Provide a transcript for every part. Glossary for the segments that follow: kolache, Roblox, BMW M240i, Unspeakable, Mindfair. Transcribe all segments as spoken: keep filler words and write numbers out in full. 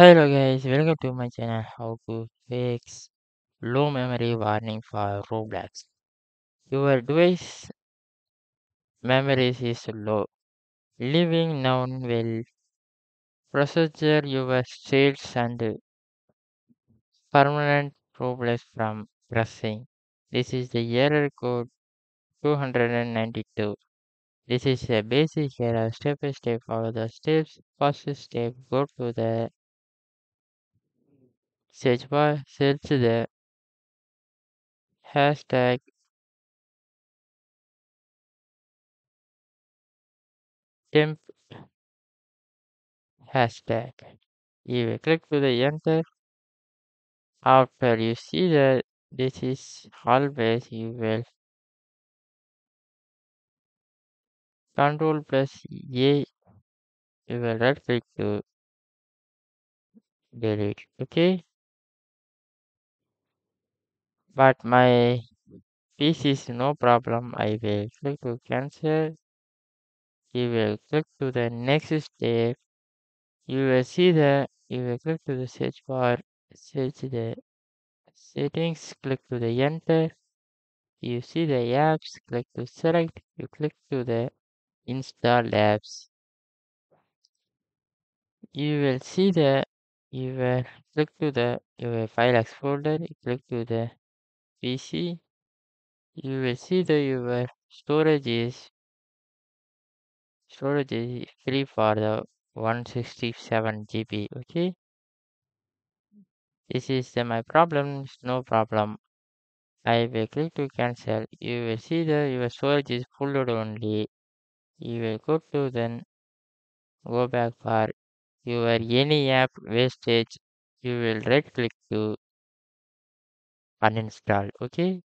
Hello guys, welcome to my channel How to Fix Low Memory Warning for Roblox. Your device memory is low. Leaving known will procedure your sales and permanent Roblox from pressing. This is the error code two hundred ninety-two. This is a basic error. Step by step follow the steps. First step, go to the search bar, search the hashtag temp hashtag. You will click to the enter. After you see that this is always, you will control plus A, you will right click to delete. Okay. But my P C is no problem. I will click to cancel. You will click to the next step. You will see the. You will click to the search bar. Search the settings. Click to the enter. You see the apps. Click to select. You click to the install apps. You will see the. You will click to the. You will file X folder. You click to the P C. You will see that your storage is storage is free for the one hundred sixty-seven gigabytes. Okay, this is the, my problem. It's no problem. I will click to cancel. You will see that your storage is full load only. You will go to then go back for your any app wastage. You will right click to uninstall. Okay,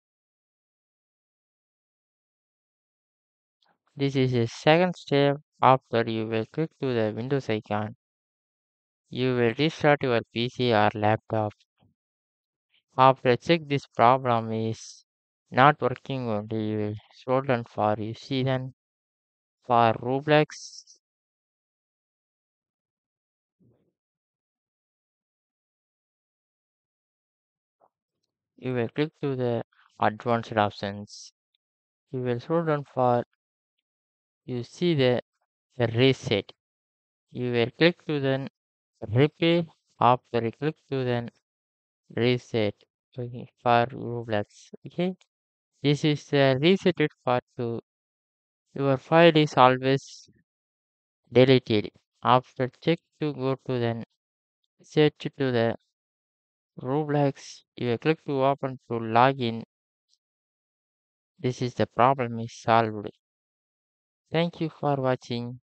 this is the second step. After you will click to the Windows icon, you will restart your P C or laptop. After check this problem is not working only, you will scroll down for you see then for Roblox. You will click to the advanced options. You will scroll down for you see the reset. You will click to then repair. After you click to then reset. Okay, for Roblox. Okay, this is the reset it for two. Your file is always deleted. After check to go to then search to the Roblox. You will click to open to login. This is the problem is solved. Thank you for watching.